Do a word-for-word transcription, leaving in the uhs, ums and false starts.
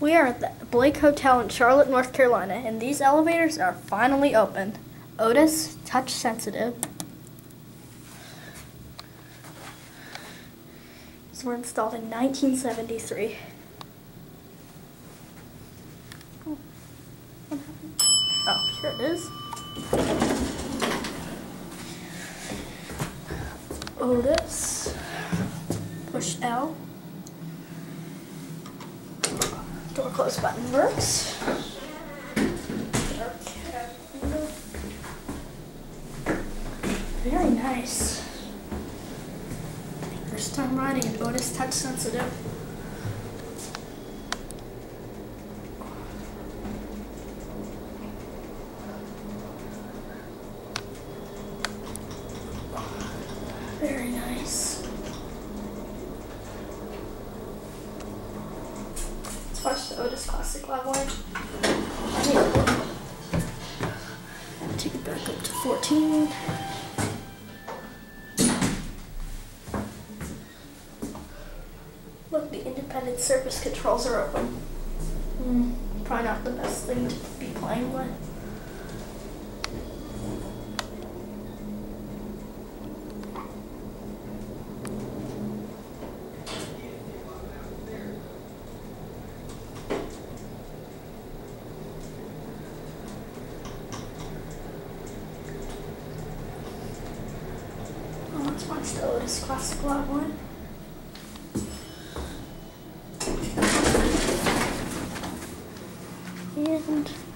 We are at the Blake Hotel in Charlotte, North Carolina, and these elevators are finally open. Otis, touch sensitive. These were installed in nineteen seventy-three. Oh, what happened? Oh, here it is. Otis, push L. Door close button works. Very nice. First time riding an Otis touch sensitive. Very nice. Let's watch the Otis Classic Live Wire. Take it back up to fourteen. Look, the independent surface controls are open. Mm, probably not the best thing to be playing with. Let's watch the Otis Classic Live one. And